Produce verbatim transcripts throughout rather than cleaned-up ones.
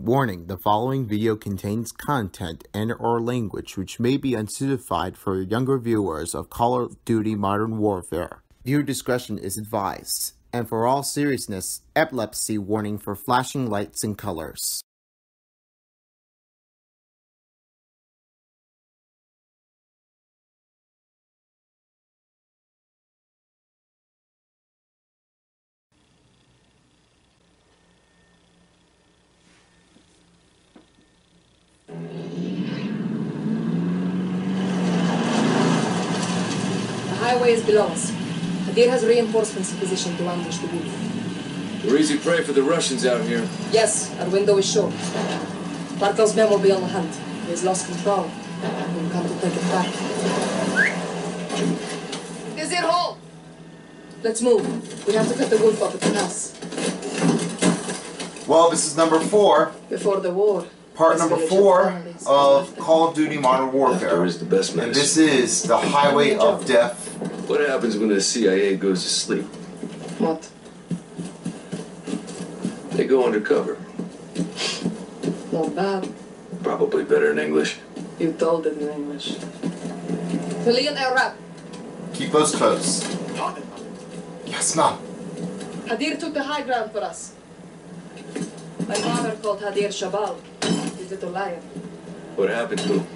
Warning, the following video contains content and or language which may be unsuitable for younger viewers of Call of Duty Modern Warfare. Viewer discretion is advised, and for all seriousness, epilepsy warning for flashing lights and colors. Highway is below us. Hadir has reinforcements in position to ambush the building. We're easy prey for the Russians out here. Yes, our window is short. Barkov's men will be on the hunt. He has lost control. We'll come to take it back. Is it home? Let's move. We have to cut the wolf off at the house. Well, this is number four. Before the war. Part number four of Call of Duty Modern Warfare. Is the best medicine. And this is the highway of death. What happens when the C I A goes to sleep? What? They go undercover. Not bad. Probably better in English. You told it in English. Killian Arab. Keep us close. Yes, ma'am. Hadir took the high ground for us. My father called Hadir Shabal. Little lion. What happened to him?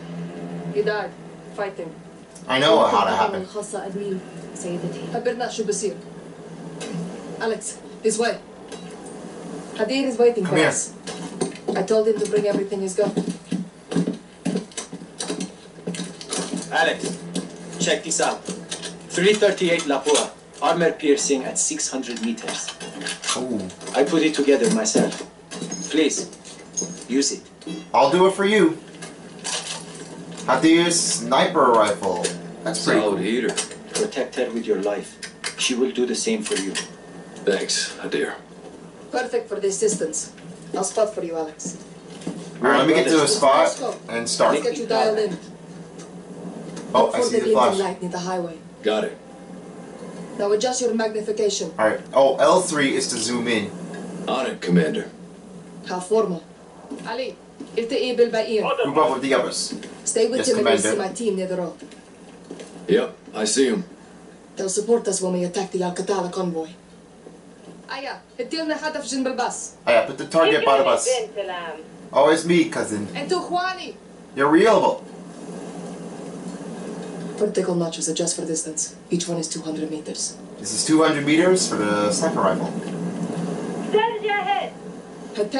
He died fighting. I know how that happened. Alex, this way. Hadir is waiting Come for here. us. I told him to bring everything he's got. Alex, check this out. three thirty-eight Lapua, armor piercing at six hundred meters. Oh. I put it together myself. Please, use it. I'll do it for you. Hadir's sniper rifle. That's pretty cool. Solid. Protect her with your life. She will do the same for you. Thanks, Hadir. Perfect for the assistance. I'll spot for you, Alex. Alright, let me get to a spot and start. Let me get you dialed in. Oh, I see the flash. Light near the highway. Got it. Now adjust your magnification. Alright. Oh, L three is to zoom in. On it, Commander. How formal. Ali, if the able by ear. Move up with the others. Stay with yes, him Commander. and you'll see my team near the road. Yep, I see him. They'll support us when we attack the Al-Qatala convoy. Aya, Aya, put the target by the bus. Oh, it's me, cousin. You're reliable. Vertical notches adjust for distance. Each one is two hundred meters. This is two hundred meters for the sniper rifle. Turn your head. Get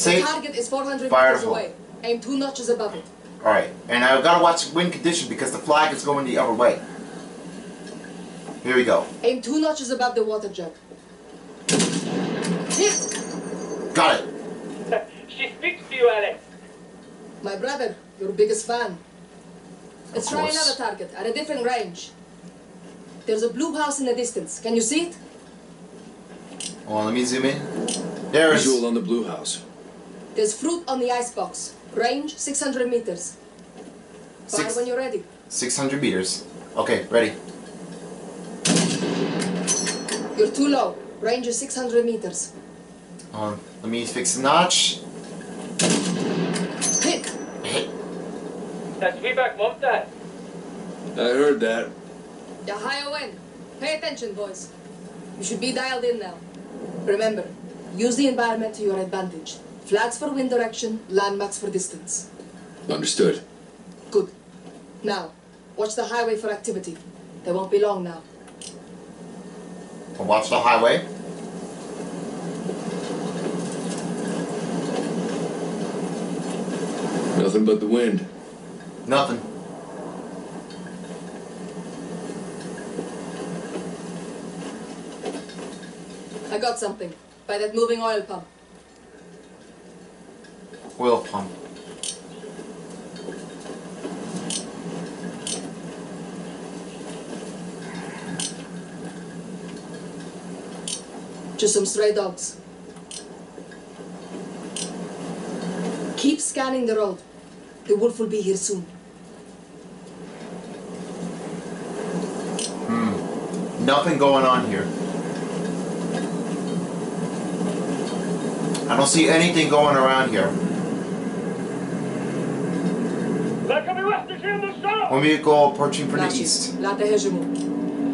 safe. The target is four hundred meters away. Aim two notches above it. Alright, and I've got to watch wind condition because the flag is going the other way. Here we go. Aim two notches above the water jug. Hit! Got it. She speaks to you, Alex. My brother, your biggest fan. Let's try another target at a different range. There's a blue house in the distance. Can you see it? Oh, let me zoom in. There's visual on the blue house. There's fruit on the icebox. Range six hundred meters. Fire Six, when you're ready. six hundred meters. Okay, ready. You're too low. Range is six hundred meters. Um, let me fix the notch. Hit! Hit! That's way back, mom, Dad. I heard that. The higher wind. Pay attention, boys. You should be dialed in now. Remember, use the environment to your advantage. Flags for wind direction, landmarks for distance. Understood. Good. Now, watch the highway for activity. They won't be long now. I'll watch the highway. Nothing but the wind. Nothing. I got something. By that moving oil pump. Oil pump. Just some stray dogs. Keep scanning the road. The wolf will be here soon. Hmm. Nothing going on here. I don't see anything going around here. Omiko approaching from the east.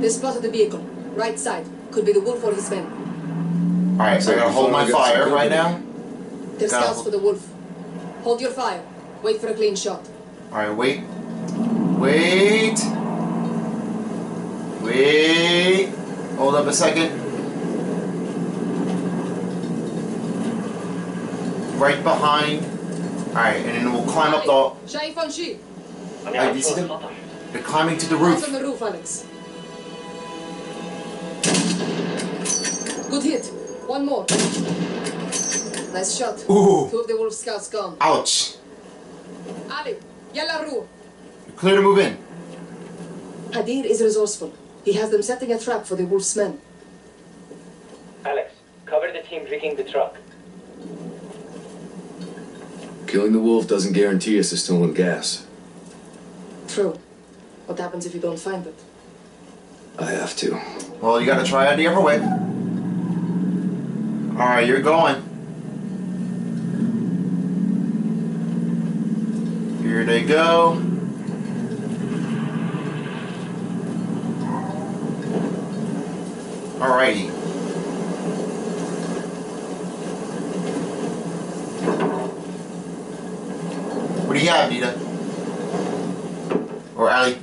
They spotted the vehicle. Right side. Could be the wolf or his men. Alright, so I gotta hold my fire right now. There's scouts for the wolf. Hold your fire. Wait for a clean shot. Alright, wait. Wait. Wait. Hold up a second. Right behind. Alright, and then we'll climb up the... Alright, do you see them? They're climbing to the roof. That's on the roof, Alex. Good hit. One more. Nice shot. Ooh. Two of the wolf scouts gone. Ouch. Ali, yalla roo. Clear to move in. Hadir is resourceful. He has them setting a trap for the wolf's men. Alex, cover the team rigging the truck. Killing the wolf doesn't guarantee us a stolen gas. True. What happens if you don't find it? I have to. Well, you gotta try it the other way. Alright, you're going. Here they go. Alrighty. What do you have, Nita? Or Ali?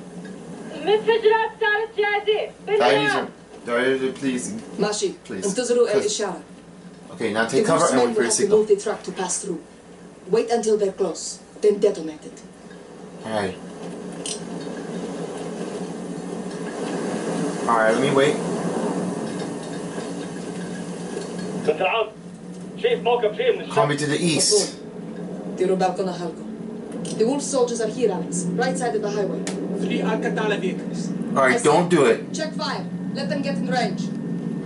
Please. Mashi, please. Okay, now take cover and wait for a signal. Move the truck to pass through. Wait until they're close, then detonate it. Alright. Alright, let me wait. Coming to the east. The wolf soldiers are here, Alex. Right side of the highway. Three Al-Qatala vehicles. Alright, don't do it. Check fire. Let them get in range.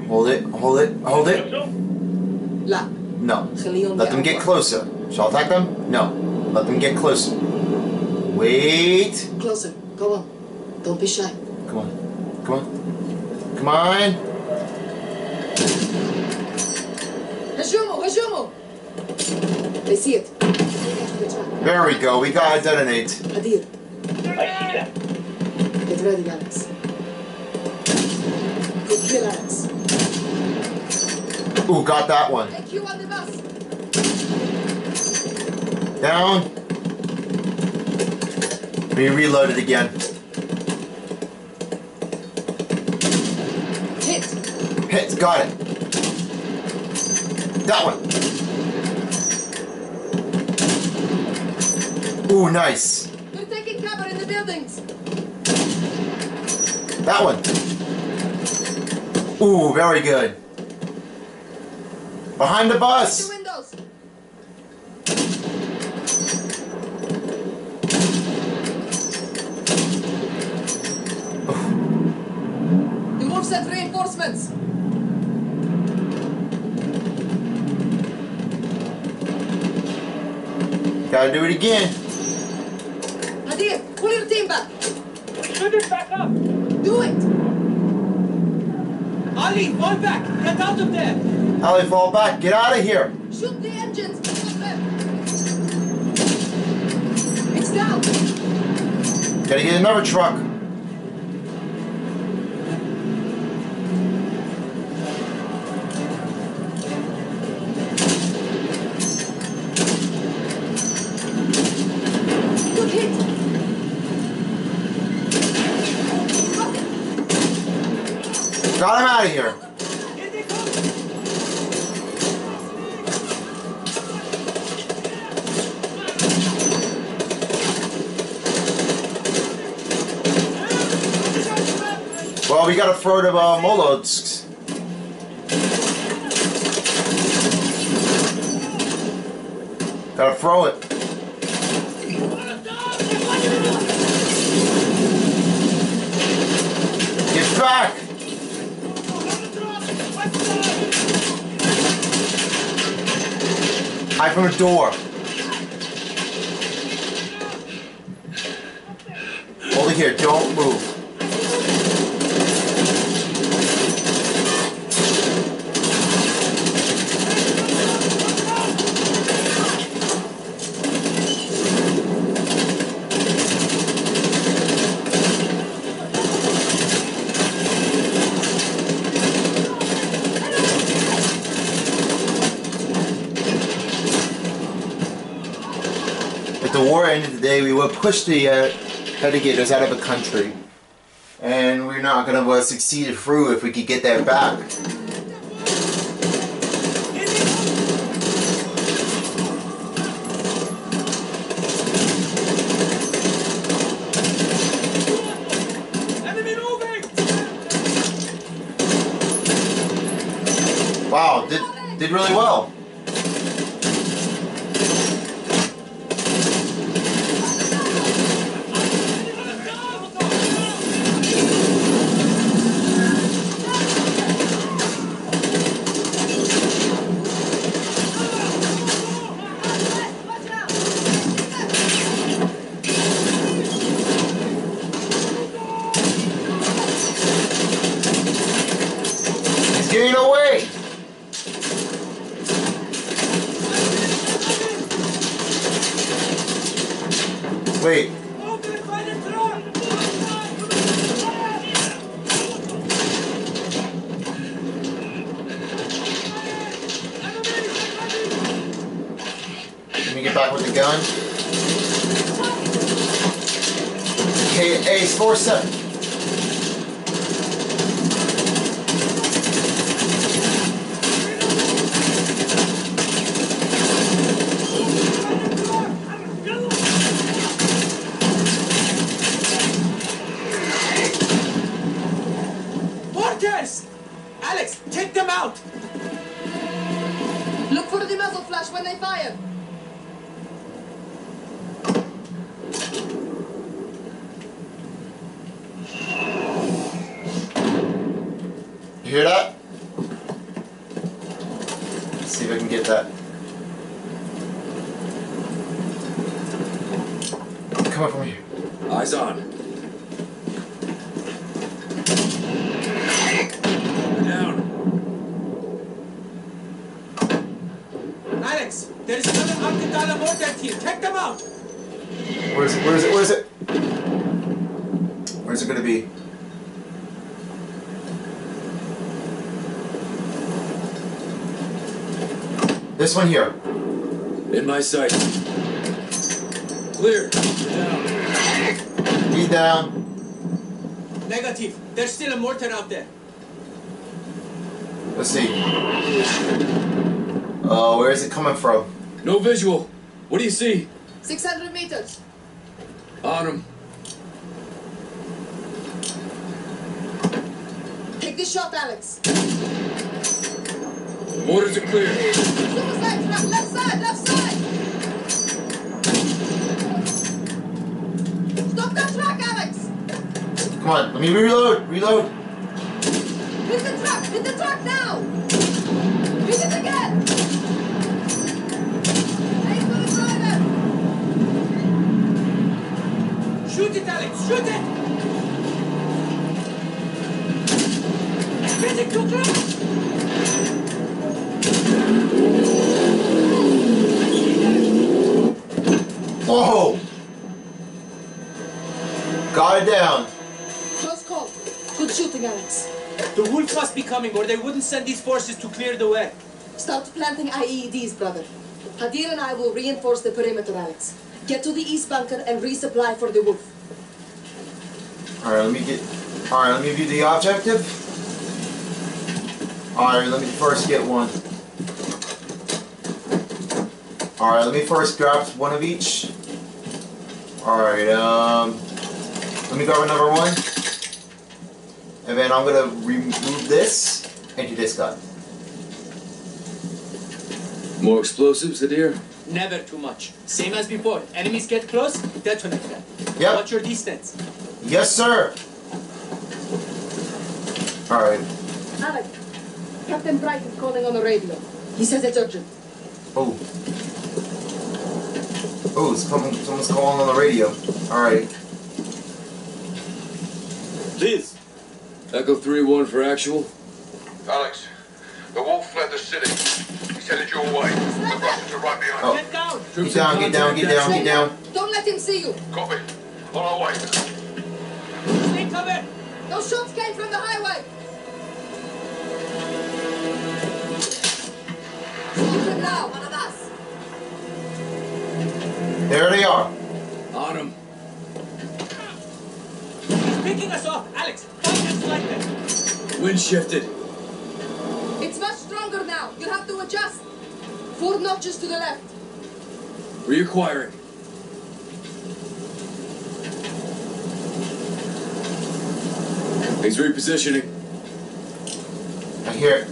Hold it, hold it, hold it. La. No. Let them get closer. Shall I attack them? No. Let them get closer. Wait. Closer. Go on. Don't be shy. Come on. Come on. Come on. Hajumu, Hajumu. They see it. There we go, we gotta detonate. Hadir. Get ready, Alex. Good kill, Alex. Ooh, got that one. On the bus. Down. We reload it again. Hit. Hit, got it. That one. Ooh, nice. They're taking cover in the buildings. That one. Ooh, very good. Behind the bus. The windows. Ooh. The wolf sent reinforcements. Gotta do it again. Hadir, pull your team back. Shoot it back up. Do it. Ali, fall back. Get out of there. Ali, fall back. Get out of here. Shoot the engines. It's down. Gotta get another truck. Got him out of here. Well, we got a third of uh, Molotks. Gotta throw it. Get back! Hide from the door. Hold it here, don't move. the war ended today, we would push the uh, Hedegators out of the country. And we're not going to uh, succeed through if we could get that back. Wow, did, did really well. He's getting away! Wait. Let me get back with the gun. Okay, Ace four seven. Alex, take them out! Look for the muzzle flash when they fire! You hear that? Let's see if I can get that. Come on, from here. Eyes on. There is another Al-Qatala mortar here. Take them out. Where is it? Where is it? Where is it? Where is it going to be? This one here. In my sight. Clear. Down. He's down. Negative. There's still a mortar out there. Let's see. Oh, uh, where is it coming from? No visual. What do you see? six hundred meters. On him. Take the shot, Alex. Orders are clear. Suicide trap, left side, left side. Stop that track, Alex. Come on, let me reload, reload. Hit the truck, hit the truck now. Hit it again. Shoot it, Alex! Shoot it! Get it to drop! Whoa! Got it down. Close call. Good shooting, Alex. The wolves must be coming, or they wouldn't send these forces to clear the way. Start planting I E Ds, brother. Hadir and I will reinforce the perimeter, Alex. Get to the east bunker and resupply for the wolf. Alright, let me get... Alright, let me view the objective. Alright, let me first get one. Alright, let me first grab one of each. Alright, um... let me grab another one. And then I'm gonna remove this and do this gun. More explosives, Hadir? Never too much. Same as before. Enemies get close, detonate them. Yep. Watch your distance. Yes, sir. All right. Alex, Captain Bright is calling on the radio. He says it's urgent. Oh. Oh, someone's calling on the radio. All right. Please. Echo three one for actual. Alex, the wolf fled the city. Send it your way. The Russians are right behind you. Get down. Get down, get down, get down, get down. Don't let him see you. Copy. On our way. Stay covered. Those shots came from the highway. Shoot them now, one of us. There they are. Wind shifted. It's much stronger now. You'll have to adjust. Four notches to the left. Reacquiring. He's repositioning. I hear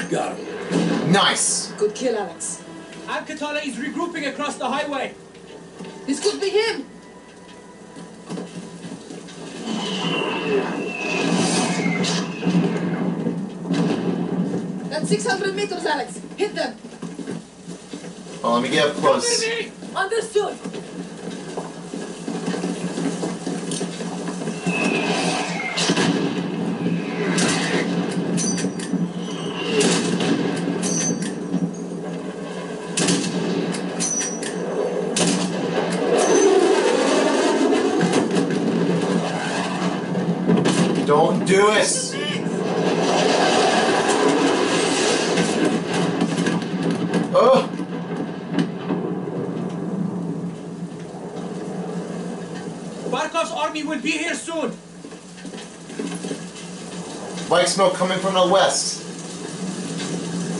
it. Got him. Nice. Good kill, Alex. Al-Qatala is regrouping across the highway. This could be him. That's six hundred meters, Alex. Hit them. Oh, let me get up close. Understood. Don't do it! Oh! Barkov's army will be here soon! White smoke coming from the west.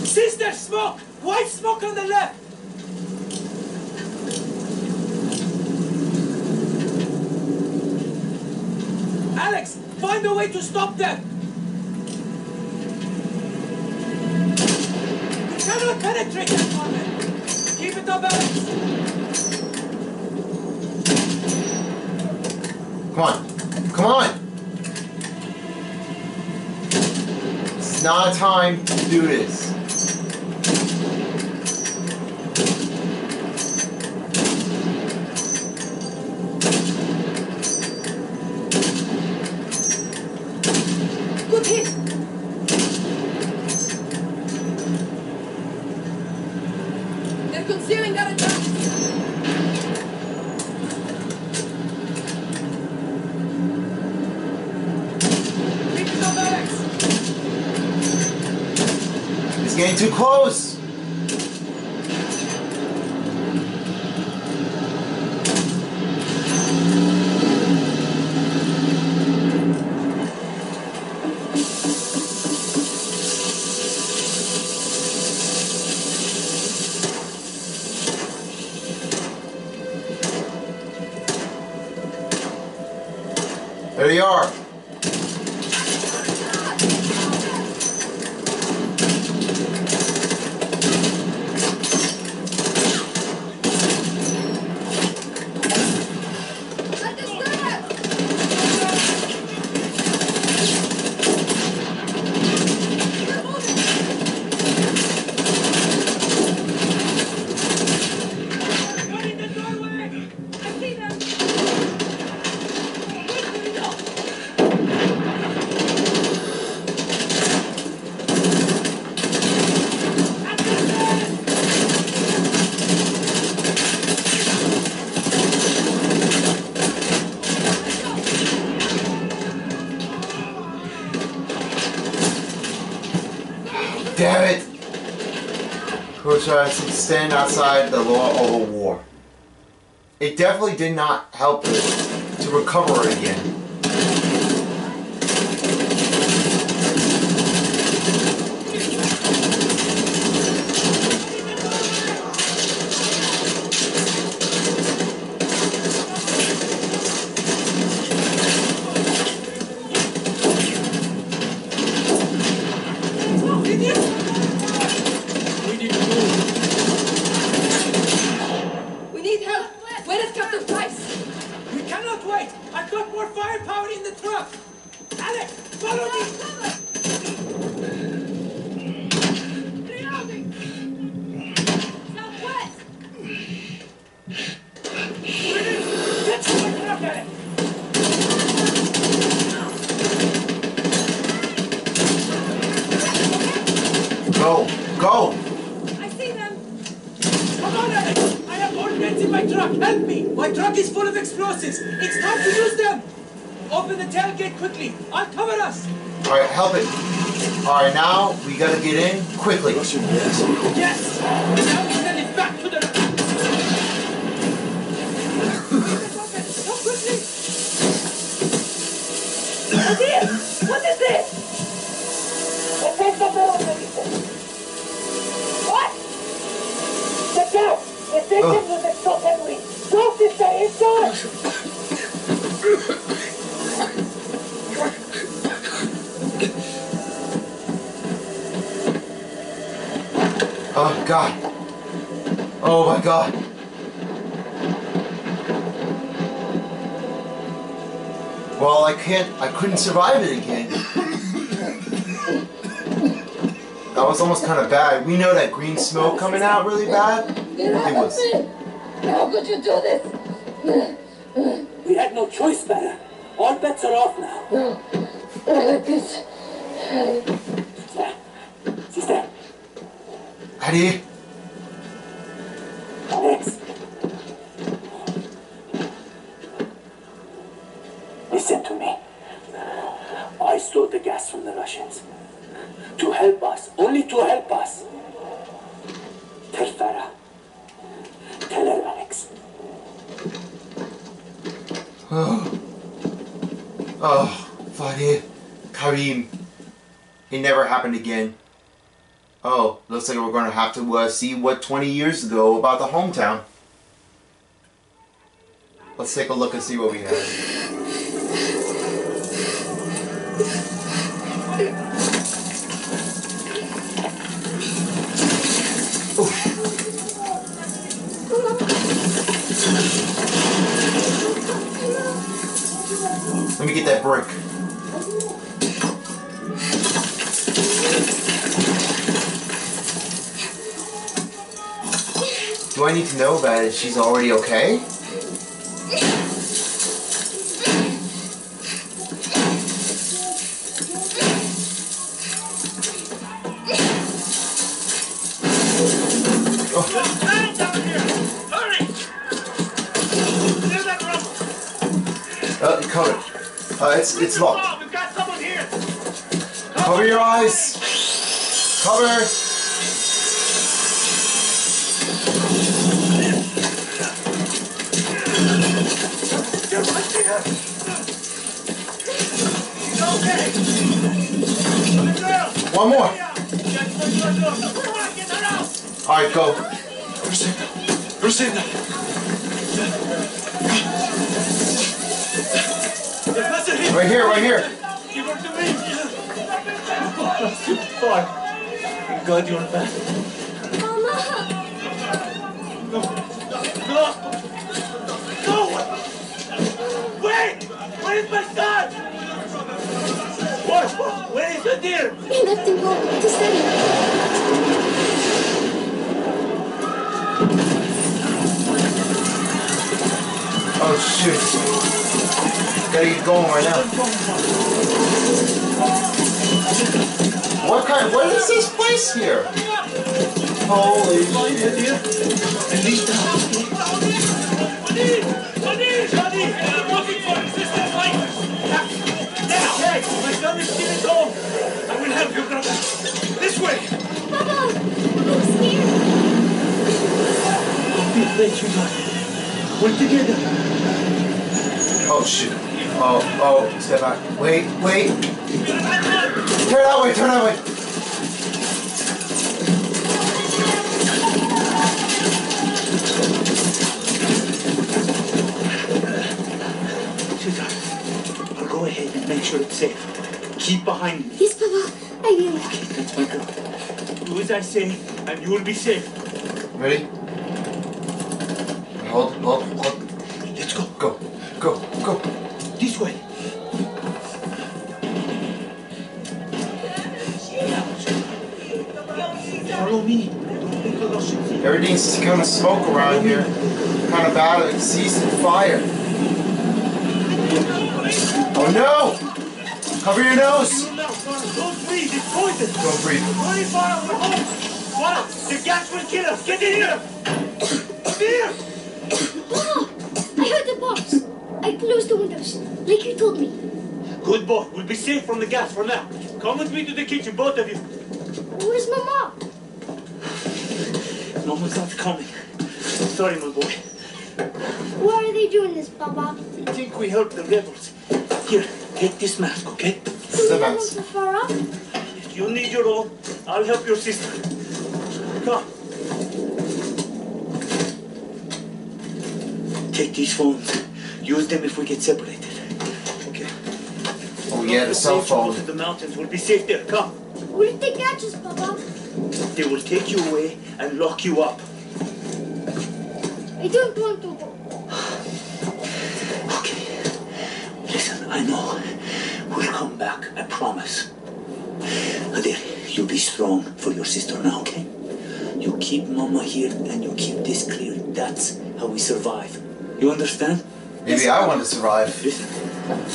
Seize that smoke! White smoke on the left! Alex! Find a way to stop them! You cannot penetrate that moment! Keep it up, Alex! Come on! Come on! It's not a time to do this. Getting too close! There they are! Damn it! Who will try to stand outside the law of a war. It definitely did not help it to recover again. Go! Go! I see them! Come on, Alex! I have ordnance in my truck! Help me! My truck is full of explosives! It's time to use them! Open the tailgate quickly! I'll cover us! Alright, help it! Alright, now we gotta get in quickly! Russian, yes! Yes! Now we send it back to the... Come quickly! the building. What? Get down. The victims of the assault have leaked. Don't just stay inside. Oh, God. Oh, my God. Well, I can't, I couldn't survive it again. That was almost kind of bad. We know that green smoke coming out really bad. It was. How could you do this? We had no choice, Banner. All bets are off now. Sister. Sister. Hadir. Alex. Listen to me. I stole the gas from the Russians. To help us. Only to help us. Tell Farah. Tell her, Alex. Oh. Oh. Farid. Karim. It never happened again. Oh. Looks like we're going to have to uh, see what twenty years ago about the hometown. Let's take a look and see what we have. Let me get that brick. Do I need to know about it? She's already okay? It's, it's locked. We've got someone here. Cover, Cover your eyes. Cover. You're right there. He's okay. One more. All right, go. Rosina. Rosina. Right here, right here. You were to me. Oh, God, you're back. Mama. No. No. No. Wait. Where is my son? What? Where is the deer? He left him home to study. Oh, shit. Gotta get going right now. What kind? What is this place here? Holy shit! I'm looking for him, sister. Hey, my son is still at home. I will help you, brother. This way. Papa, I'm scared. We're together. Oh shoot. Oh, oh, step back. Wait, wait. Turn that way, turn that way. Sweetheart, I'll go ahead and make sure it's safe. Keep behind me. Yes, Papa. I will. Okay, that's my girl. Do as I say, and you will be safe. Ready? Hold, hold, hold. Let's go. Go. Go, go. This way. Follow me. Everything's kind of smoke around here. Kind of bad at ceasing fire. Oh no! Cover your nose! Don't breathe, it's poison! Don't breathe. Hurry, fire, we're home! What? The gas will kill us! Get in here! Here! Wow! I heard the box! I closed the windows, like you told me. Good boy. We'll be safe from the gas for now. Come with me to the kitchen, both of you. Where's my mom? Mama's not coming. Sorry, my boy. Why are they doing this, Papa? I think we helped the rebels. Here, take this mask, okay? So the mask. Far up? You need your own. I'll help your sister. Come. Take these phones. Use them if we get separated. Okay. Oh yeah, the cell phone. To the mountains. We'll be safe there. Come. Where did they catch us, Papa? They will take you away and lock you up. I don't want to go. Okay. Listen, I know. We'll come back, I promise. Hadir, you be strong for your sister now, okay? You keep Mama here and you keep this clear. That's how we survive. You understand? Maybe yes, I want to survive. Listen,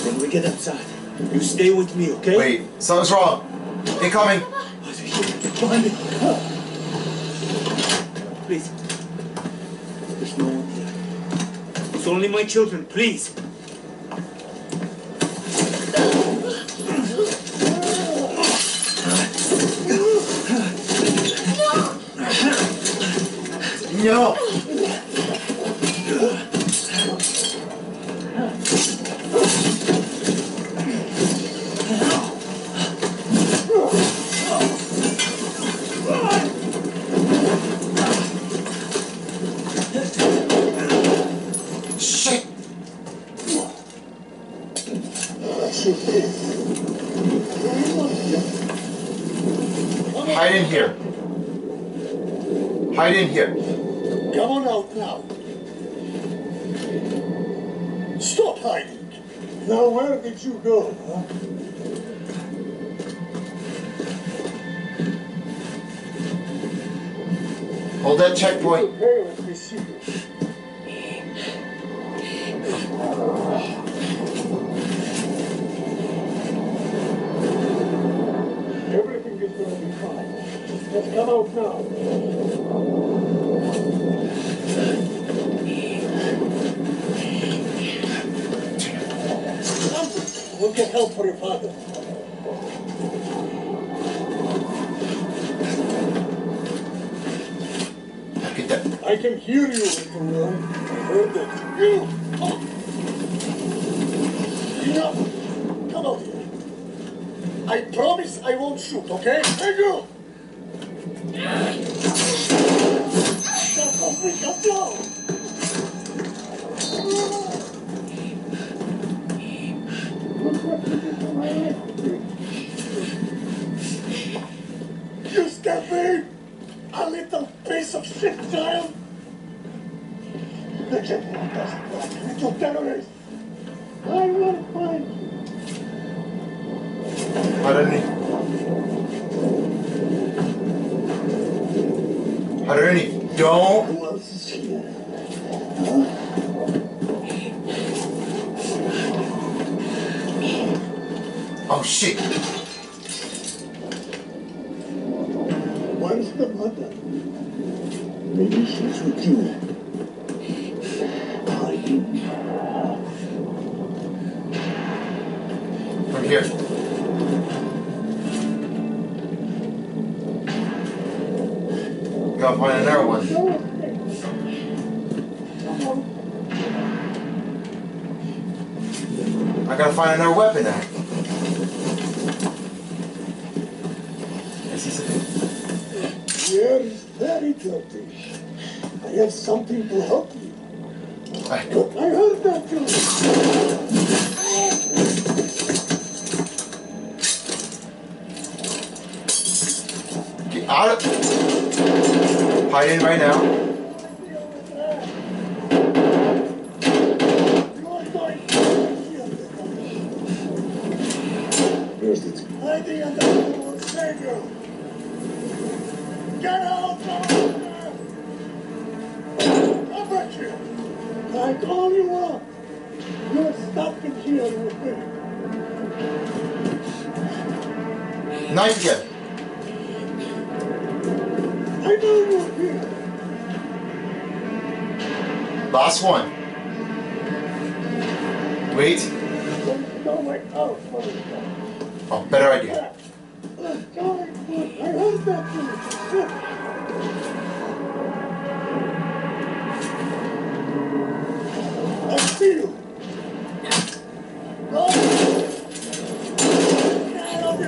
when we get outside, you stay with me, okay? Wait, something's wrong. They're coming. Please. There's no one here. It's only my children, please. No! Shit! Hide in here. Hide in here. Come on out now. Stop hiding. Now where did you go, huh? Hold that checkpoint. Okay, let me see you. Everything is going to be fine. Let's come out now. We'll get help for your father. Get that. I can hear you, little one. I heard it. You! Enough! Come out here. I promise I won't shoot, okay? Thank you! You step in, a little piece of shit, child. The gentleman doesn't like a little terrorist. I will find you. How did he? How did he? Don't. Who else is here? Huh? Oh shit! Where's the mother? Maybe she's with you. Are you? From here. We gotta find another one. I gotta find another weapon now. Here is very dirty. I have something to help you. I, don't. I heard that too. Get out of it. Hide in right now. Where's it? Hiding under the wall, Savior. Get out of here! I bet you! I call you up! You're stuck in here with me! Knife again! I know you're here! Last one! Wait! Don't go my house, oh, better idea! I see you. Run. Get out of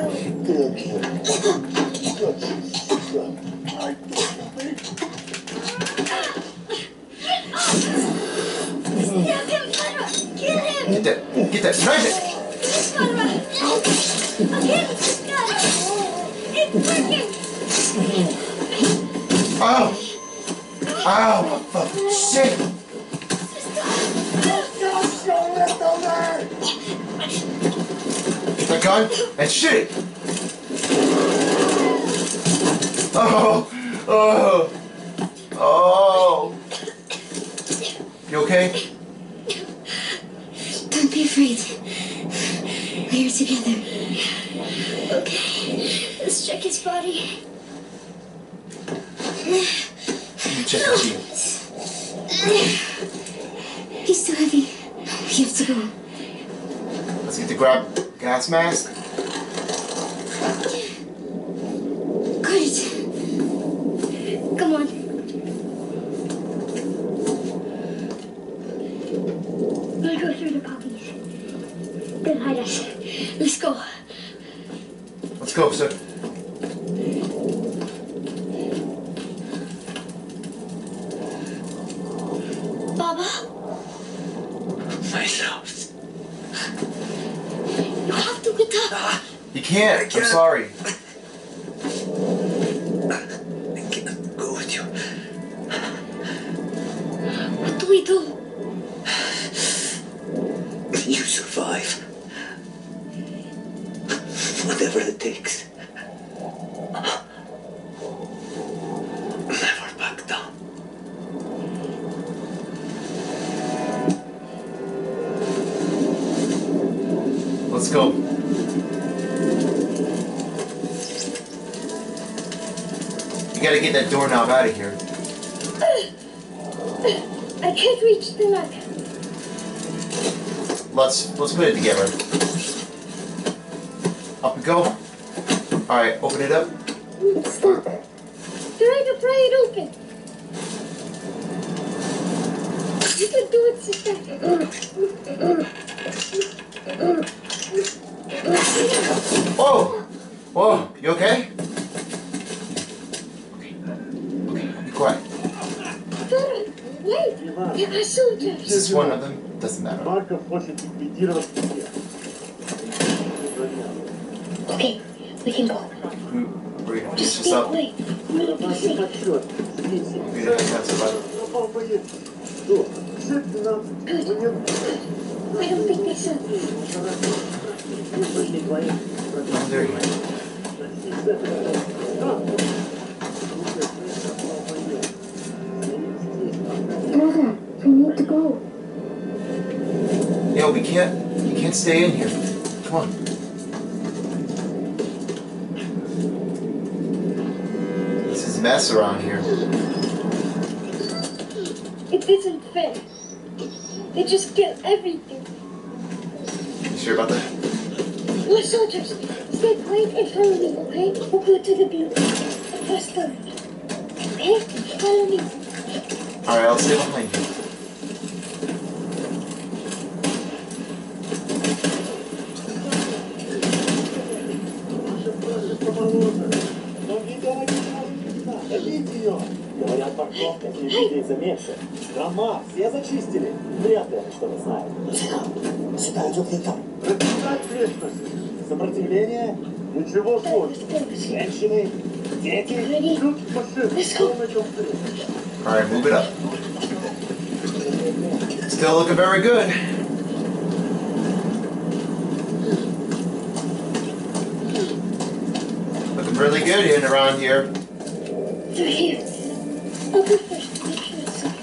here. Get him, Sandra! Kill him! Get that! Get that! Right there! Sandra! Get this guy! It's working! Ow! Ow, my fucking shit! Just go left over! Get that gun and shoot it! Oh! Oh! Oh! You okay? Don't be afraid. We are together. Okay. Let's check his body. Check his feet. He's too heavy. We have to go. Let's get the grab gas mask. Got it. Come on. We'll go through the poppies. They'll hide us. Let's go. Let's go, sir. Baba? Myself. You have to get up. You can't. can't. I'm sorry. I can't go with you. What do we do? You survive. Whatever it takes. Never back down. Let's go. You gotta get that doorknob out of here. I can't reach the knob. Let's let's put it together. Up we go. Alright, open it up. Stop it. Try to pry it open. You can do it, sister. Whoa! Whoa, you okay? Okay. Okay, be quiet. Wait, there are soldiers. This is one of them. Doesn't matter. Okay, we can go. We're gonna finish this up. Wait, we'll be safe. Good. I don't think that's up. There you go. Mother, we need to go. Yo, we can't, you can't stay in here. Come on. This is a mess around here. It isn't fair. They just kill everything. You sure about that? We're soldiers. Stay quiet and follow me, okay? We'll go to the building. The first floor. Okay? Follow me. Alright, I'll stay behind you. Alright, move it up. Still looking very good. Looking really good in around here. They're here. I'll go first to make sure it's safe.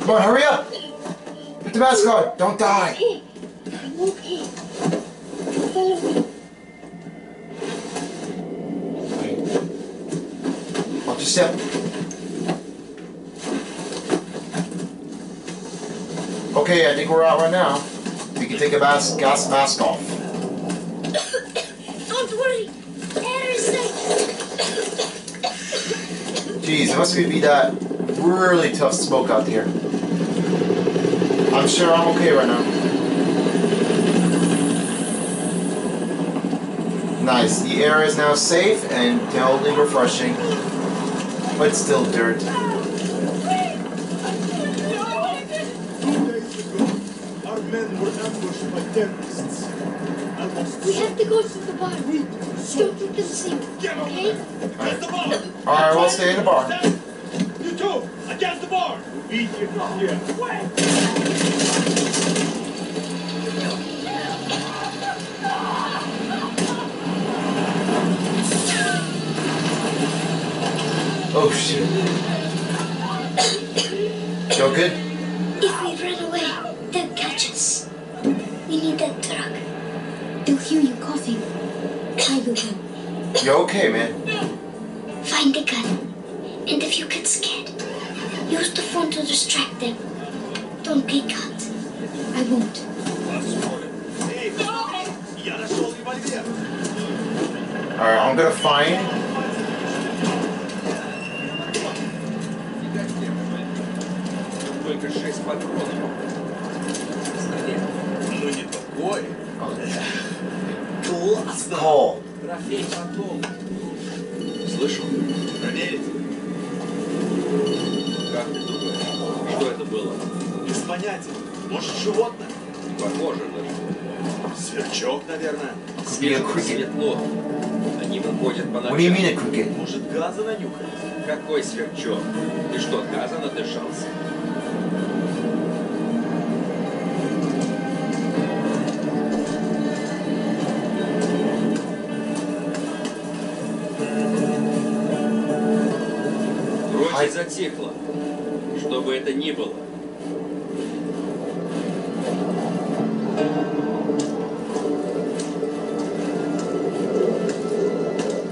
Come on, hurry up! Put the mask on! Don't die! Okay. I'm okay. Follow me. Watch your step. Okay, I think we're out right now. We can take a mask, gas mask off. Don't worry, air is safe. Jeez, it must be that really tough smoke out here. I'm sure I'm okay right now. Nice. The air is now safe and totally refreshing, but still dirt. We have to go to the bar. Don't you can see, okay? Against the bar. Alright, we'll stay in the bar. You too. Against the bar. Easier from here. Oh shit. Go good? If we run away, they'll catch us. We need that truck. They'll hear you coughing. I will help. You're okay, man. Find the gun. And if you get scared, use the phone to distract them. Don't be caught. I won't. Alright, I'm gonna find Call. Слышал? Проверить. Как ты думаешь, что это было? Без понятия. Может, животное? Похоже на сверчок, наверное. Свет светло. Они выходят по ночам. Может, газа нанюхали? Какой сверчок? Ты что, газа надышался? Затихло, что бы это ни было.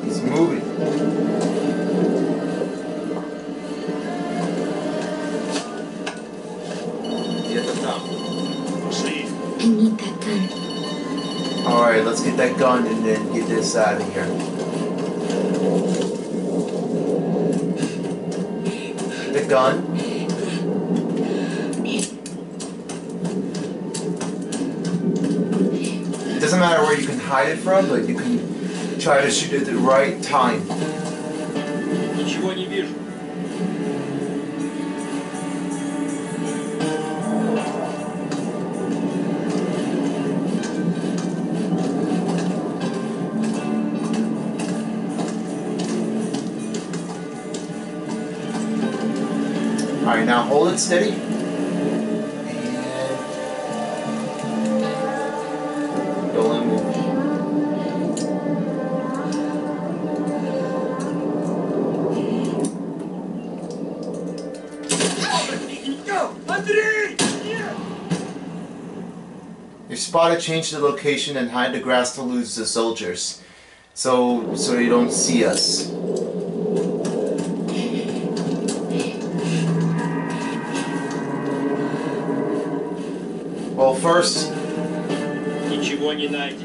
He's moving. Где-то там. Пошли. All right, let's get that gun and then get this out of here. Gun. It doesn't matter where you can hide it from, but you can try to shoot it at the right time. Ничего не вижу. Now hold it steady. And go and move. Your spotter, change the location and hide the grass to lose the soldiers. So so you don't see us. Well, first, ничего не найдено.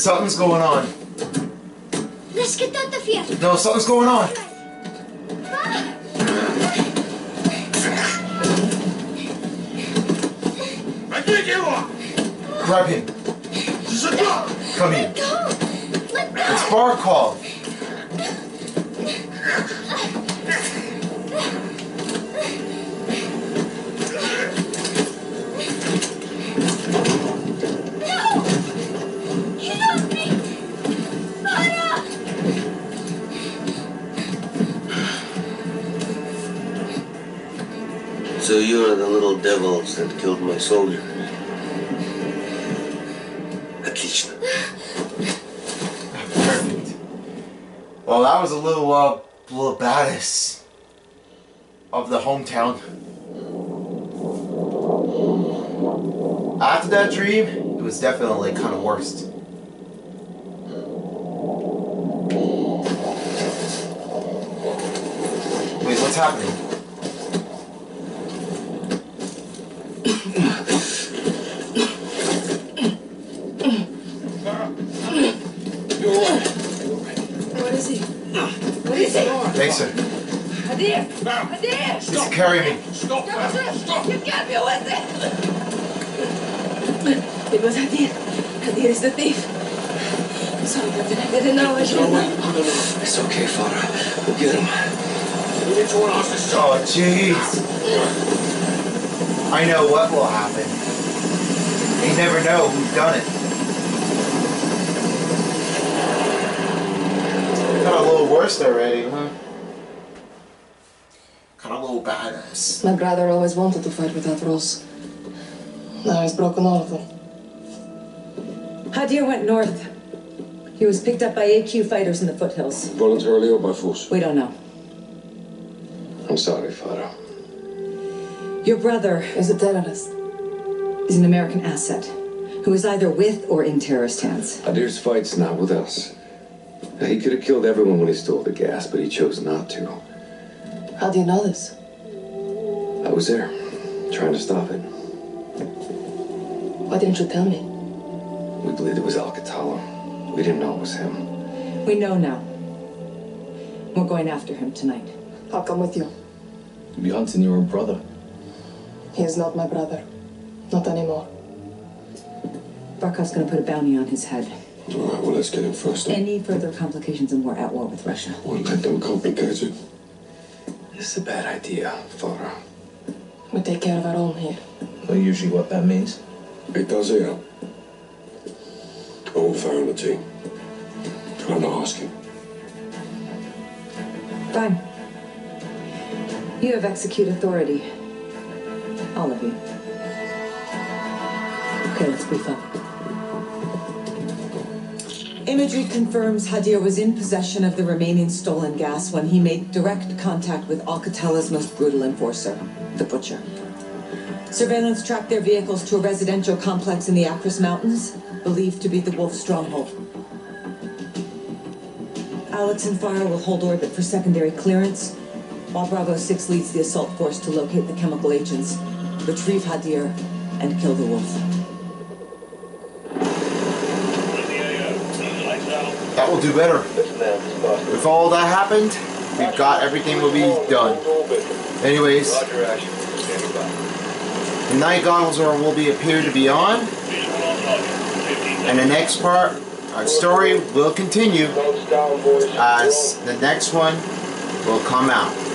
Something's going on. Let's get out of here. No, something's going on. Grab him. Come here. It's Barkov. So you are the little devils that killed my soldier. Отлично. Perfect. Well, that was a little, uh, blabbatus of the hometown. After that dream, it was definitely kind of worst. Wait, what's happening? Thanks, sir. Hadir! Hadir! Stop! Carry me! Stop! Stop! Stop! You can't be with it! It was Hadir. Hadir is the thief. I'm sorry, Captain. I didn't know. I should have known. It's okay, Farah. We'll get him. Which one has to start? Oh, jeez. I know what will happen. They never know who's done it. Got a little worse already, huh? Kind of a little badass. My brother always wanted to fight without rules. Now he's broken all of them. Hadir went north. He was picked up by A Q fighters in the foothills. Voluntarily or by force? We don't know. I'm sorry, Farah. Your brother is a terrorist. He's an American asset who is either with or in terrorist hands. Hadir's fight's not with us. He could have killed everyone when he stole the gas, but he chose not to. How do you know this? I was there, trying to stop it. Why didn't you tell me? We believed it was Al-Qatala. We didn't know it was him. We know now. We're going after him tonight. I'll come with you. You'll be hunting your own brother. He is not my brother. Not anymore. Barkov's gonna put a bounty on his head. All right, well, let's get him first. Any further complications and we're at war with Russia. Won't let them complicate it. This is a bad idea, Farah. We take care of our own here. Well, usually what that means? It does here. All vanity. I'm not asking. Fine. You have execute authority. All of you. Okay, let's brief up. Imagery confirms Hadir was in possession of the remaining stolen gas when he made direct contact with Al-Qatala's most brutal enforcer, the Butcher. Surveillance tracked their vehicles to a residential complex in the Akris Mountains, believed to be the Wolf stronghold. Alex and Farah will hold orbit for secondary clearance, while Bravo six leads the assault force to locate the chemical agents, retrieve Hadir, and kill the Wolf. That will do better. If all that happened, we've got everything will be done. Anyways, the night goggles are will be appear to be on, and the next part, our story will continue as the next one will come out.